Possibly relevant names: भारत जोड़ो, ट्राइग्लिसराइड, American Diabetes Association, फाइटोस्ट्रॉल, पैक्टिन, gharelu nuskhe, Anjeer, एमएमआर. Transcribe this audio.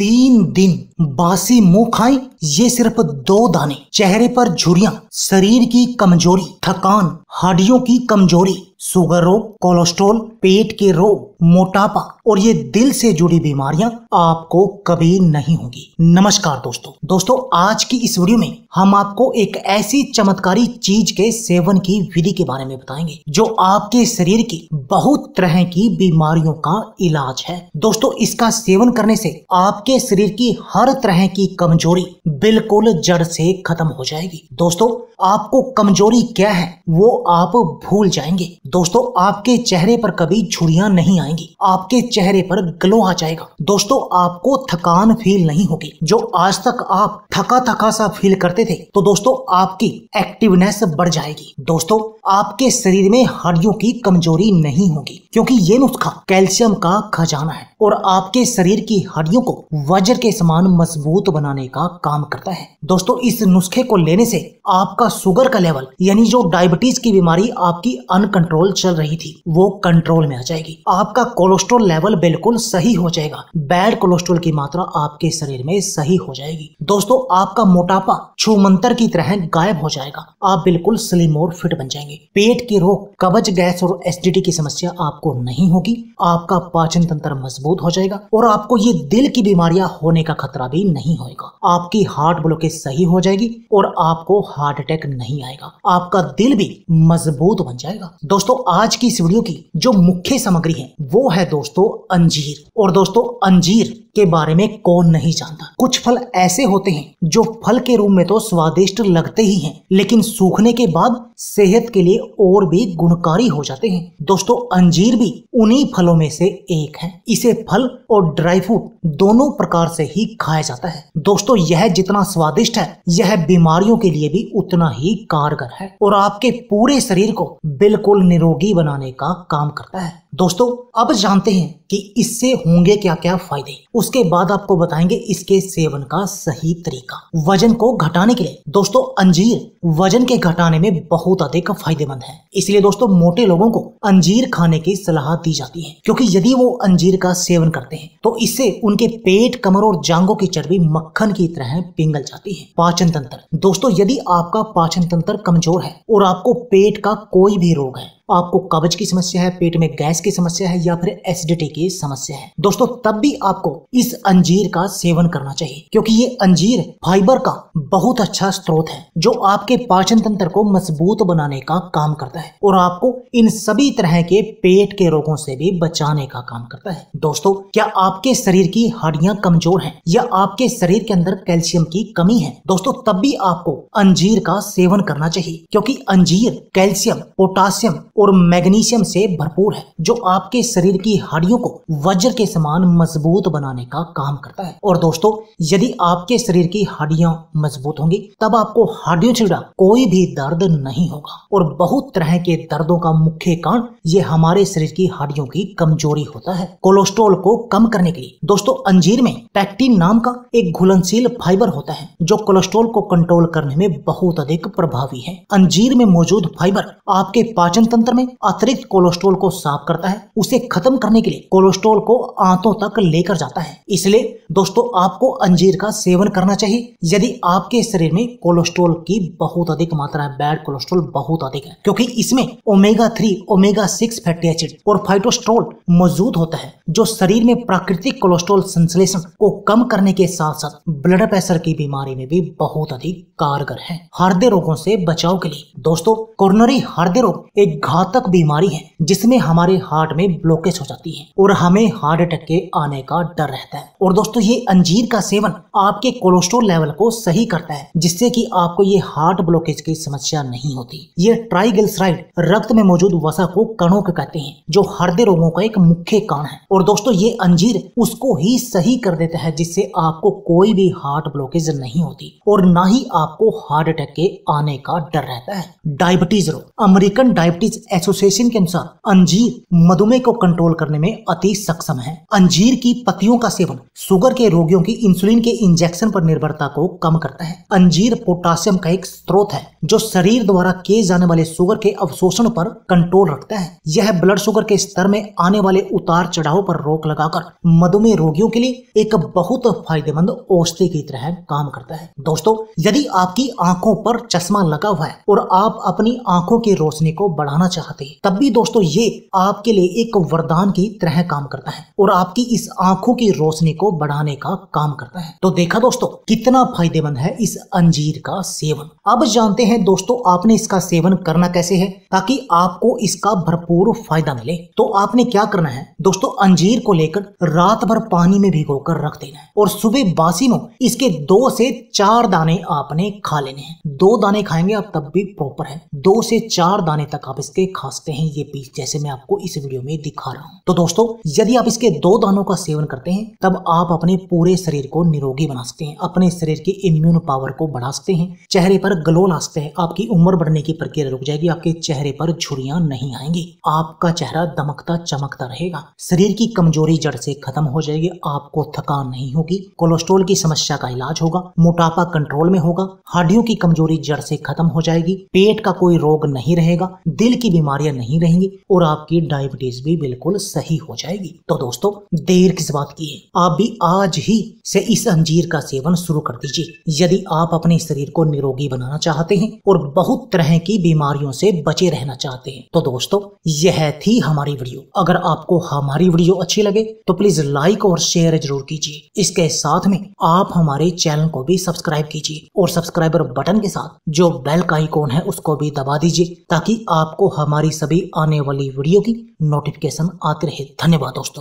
3 दिन बासी मुंह खाएं, ये सिर्फ 2 दाने। चेहरे पर झुर्रियां, शरीर की कमजोरी, थकान, हड्डियों की कमजोरी, शुगर रोग, कोलेस्ट्रॉल, पेट के रोग, मोटापा और ये दिल से जुड़ी बीमारियां आपको कभी नहीं होंगी। नमस्कार दोस्तों, आज की इस वीडियो में हम आपको एक ऐसी चमत्कारी चीज के सेवन की विधि के बारे में बताएंगे जो आपके शरीर की बहुत तरह की बीमारियों का इलाज है। दोस्तों, इसका सेवन करने से आपके शरीर की हर तरह की कमजोरी बिल्कुल जड़ से खत्म हो जाएगी। दोस्तों, आपको कमजोरी क्या है वो आप भूल जाएंगे। दोस्तों, आपके चेहरे पर कभी झुर्रियां नहीं आएंगी, आपके चेहरे पर ग्लो आ जाएगा। दोस्तों, आपको थकान फील नहीं होगी। जो आज तक आप थका सा फील करते थे, तो दोस्तों आपकी एक्टिवनेस बढ़ जाएगी। दोस्तों, आपके शरीर में हड्डियों की कमजोरी नहीं होगी, क्योंकि ये नुस्खा कैल्शियम का खजाना है और आपके शरीर की हड्डियों को वज्र के समान मजबूत बनाने का काम करता है। दोस्तों, इस नुस्खे को लेने से आपका शुगर का लेवल यानी जो डायबिटीज की बीमारी आपकी अनकंट्रोल चल रही थी वो कंट्रोल में आ जाएगी। आपका कोलेस्ट्रॉल लेवल बिल्कुल सही हो जाएगा, बैड कोलेस्ट्रॉल की मात्रा आपके शरीर में सही हो जाएगी। दोस्तों, आपका मोटापा छूमंतर की तरह गायब हो जाएगा, आप बिल्कुल स्लिम और फिट बन जाएंगे। पेट के रोग, कब्ज, गैस और एसिडिटी की समस्या आपको नहीं होगी। आपका पाचन तंत्र मजबूत हो जाएगा और आपको ये दिल की बीमारियां होने का खतरा भी नहीं होगा। आपकी हार्ट ब्लॉकेज सही हो जाएगी और आपको हार्ट अटैक नहीं आएगा, आपका दिल भी मजबूत बन जाएगा। दोस्तों, आज की इस वीडियो की जो मुख्य सामग्री है वो है दोस्तों अंजीर। और दोस्तों, अंजीर के बारे में कौन नहीं जानता। कुछ फल ऐसे होते हैं जो फल के रूप में तो स्वादिष्ट लगते ही हैं, लेकिन सूखने के बाद सेहत के लिए और भी गुणकारी हो जाते हैं। दोस्तों, अंजीर भी उन्हीं फलों में से एक है। इसे फल और ड्राई फ्रूट दोनों प्रकार से ही खाया जाता है। दोस्तों, यह जितना स्वादिष्ट है, यह बीमारियों के लिए भी उतना ही कारगर है और आपके पूरे शरीर को बिल्कुल निरोगी बनाने का काम करता है। दोस्तों, अब जानते हैं कि इससे होंगे क्या क्या फायदे। उसके बाद आपको बताएंगे इसके सेवन का सही तरीका। वजन को घटाने के लिए दोस्तों अंजीर वजन के घटाने में बहुत अधिक फायदेमंद है। इसलिए दोस्तों मोटे लोगों को अंजीर खाने की सलाह दी जाती है, क्योंकि यदि वो अंजीर का सेवन करते हैं तो इससे उनके पेट, कमर और जांघों की चर्बी मक्खन की तरह पिघल जाती है। पाचन तंत्र दोस्तों, यदि आपका पाचन तंत्र कमजोर है और आपको पेट का कोई भी रोग है, आपको कब्ज की समस्या है, पेट में गैस की समस्या है या फिर एसिडिटी की समस्या है, दोस्तों तब भी आपको इस अंजीर का सेवन करना चाहिए, क्योंकि ये अंजीर फाइबर का बहुत अच्छा स्रोत है जो आपके पाचन तंत्र को मजबूत बनाने का काम करता है और आपको इन सभी तरह के पेट के रोगों से भी बचाने का काम करता है। दोस्तों, क्या आपके शरीर की हड्डियां कमजोर है या आपके शरीर के अंदर कैल्शियम की कमी है? दोस्तों, तब भी आपको अंजीर का सेवन करना चाहिए, क्योंकि अंजीर कैल्शियम, पोटासियम और मैग्नीशियम से भरपूर है जो आपके शरीर की हड्डियों को वज्र के समान मजबूत बनाने का काम करता है। और दोस्तों, यदि आपके शरीर की हड्डियां मजबूत होंगी तब आपको हड्डियों से जुड़ा कोई भी दर्द नहीं होगा। और बहुत तरह के दर्दों का मुख्य कारण ये हमारे शरीर की हड्डियों की कमजोरी होता है। कोलेस्ट्रॉल को कम करने के लिए दोस्तों अंजीर में पैक्टिन नाम का एक घुलनशील फाइबर होता है जो कोलेस्ट्रॉल को कंट्रोल करने में बहुत अधिक प्रभावी है। अंजीर में मौजूद फाइबर आपके पाचन में अतिरिक्त कोलेस्ट्रॉल को साफ करता है, उसे खत्म करने के लिए कोलेस्ट्रॉल को आंतों तक लेकर जाता है। इसलिए दोस्तों आपको अंजीर का सेवन करना चाहिए यदि आपके शरीर में कोलेस्ट्रॉल की बहुत अधिक मात्रा है, बैड कोलेस्ट्रॉल बहुत अधिक है, क्योंकि इसमें ओमेगा 3, ओमेगा 6 फैटी एसिड और फाइटोस्ट्रॉल मौजूद होता है जो शरीर में प्राकृतिक कोलेस्ट्रॉल संश्लेषण को कम करने के साथ साथ ब्लड प्रेशर की बीमारी में भी बहुत अधिक कारगर है। हृदय रोगों से बचाव के लिए दोस्तों कोरोनरी हृदय रोग एक घातक बीमारी है जिसमें हमारे हार्ट में ब्लॉकेज हो जाती है और हमें हार्ट अटैक के आने का डर रहता है। और दोस्तों ये अंजीर का सेवन आपके कोलेस्ट्रॉल लेवल को सही करता है, जिससे कि आपको ये हार्ट ब्लॉकेज की समस्या नहीं होती। ये ट्राइग्लिसराइड रक्त में मौजूद वसा को कणों के कहते हैं जो हृदय रोगों का एक मुख्य कारण है। और दोस्तों ये अंजीर उसको ही सही कर देता है, जिससे आपको कोई भी हार्ट ब्लॉकेज नहीं होती और न ही आपको हार्ट अटैक के आने का डर रहता है। डायबिटीज रोग, अमेरिकन डायबिटीज एसोसिएशन के अनुसार अंजीर मधुमेह को कंट्रोल करने में अति सक्षम है। अंजीर की पत्तियों का सेवन शुगर के रोगियों की इंसुलिन के इंजेक्शन पर निर्भरता को कम करता है। अंजीर पोटासियम का एक स्रोत है जो शरीर द्वारा किए जाने वाले शुगर के अवशोषण पर कंट्रोल रखता है। यह ब्लड शुगर के स्तर में आने वाले उतार चढ़ाव पर रोक लगाकर मधुमेह रोगियों के लिए एक बहुत फायदेमंद औषधि की तरह काम करता है। दोस्तों, यदि आपकी आंखों पर चश्मा लगा हुआ है और आप अपनी आंखों की रोशनी को बढ़ाना चाहते हैं, तब भी दोस्तों ये आपके लिए एक वरदान की तरह काम करता है और आपकी इस आंखों की रोशनी को बढ़ाने का काम करता है। तो देखा दोस्तों कितना फायदेमंद है इस अंजीर का सेवन। अब जानते हैं दोस्तों आपने इसका सेवन करना कैसे है ताकि आपको इसका भरपूर फायदा मिले। तो आपने क्या करना है दोस्तों, अंजीर को लेकर रात भर पानी में भिगोकर रख देना है और सुबह बासी में इसके 2 से 4 दाने आपने खा लेने हैं। 2 दाने खाएंगे आप तब भी प्रॉपर है, 2 से 4 दाने तक आप इसके खा सकते हैं, ये बीज जैसे मैं आपको इस वीडियो में दिखा रहा हूँ। तो दोस्तों यदि आप इसके 2 दानों का सेवन करते हैं तब आप अपने पूरे शरीर को निरोगी बना सकते हैं, अपने शरीर की इम्यून पावर को बढ़ा सकते हैं, चेहरे पर ग्लो ला सकते हैं, आपकी उम्र बढ़ने की प्रक्रिया रुक जाएगी, आपके चेहरे पर झुर्रियां नहीं आएंगी, आपका चेहरा दमकता चमकता रहेगा, शरीर की कमजोरी जड़ से खत्म हो जाएगी, आपको थकान नहीं होगी, कोलेस्ट्रॉल की समस्या का इलाज होगा, मोटापा कंट्रोल में होगा, हड्डियों की कमजोरी जड़ से खत्म हो जाएगी, पेट का कोई रोग नहीं रहेगा, दिल की बीमारियां नहीं रहेंगी और आपकी डायबिटीज भी बिल्कुल सही हो जाएगी। तो दोस्तों देर किस बात की है, आप भी आज ही से इस अंजीर का सेवन शुरू कर दीजिए। यदि आप अपने शरीर को निरोगी बनाना चाहते हैं और बहुत तरह की बीमारियों से बचे रहना चाहते हैं तो दोस्तों यह थी हमारी वीडियो। अगर आपको हमारी वीडियो अच्छी लगे तो प्लीज लाइक और शेयर जरूर कीजिए। इसके साथ में आप हमारे चैनल को भी सब्सक्राइब कीजिए और सब्सक्राइबर बटन के साथ जो बेल का आइकॉन है उसको भी दबा दीजिए ताकि आपको हमारी सभी आने वाली वीडियो की नोटिफिकेशन आती रहे। धन्यवाद दोस्तों।